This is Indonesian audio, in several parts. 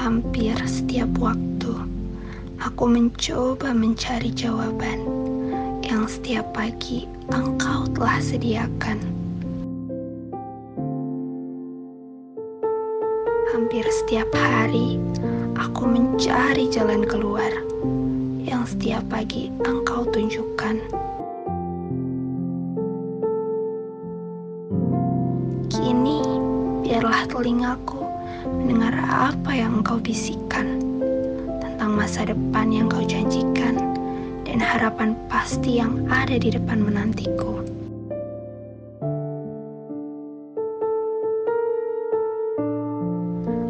hampir setiap waktu, aku mencoba mencari jawaban yang setiap pagi engkau telah sediakan. Hampir setiap hari, aku mencari jalan keluar yang setiap pagi engkau tunjukkan. Kini, biarlah telingaku mendengar apa yang engkau bisikkan tentang masa depan yang kau janjikan dan harapan pasti yang ada di depan menantiku.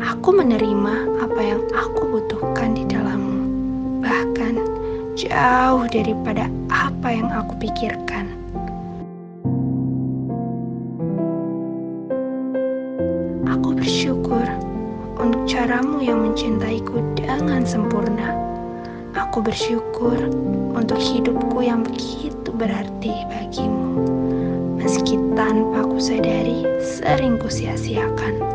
Aku menerima apa yang aku butuhkan di dalammu, bahkan jauh daripada apa yang aku pikirkan. Aku bersyukur untuk caramu yang mencintaiku dengan sempurna. Aku bersyukur untuk hidupku yang begitu berarti bagimu, meski tanpa ku sadari sering ku sia-siakan.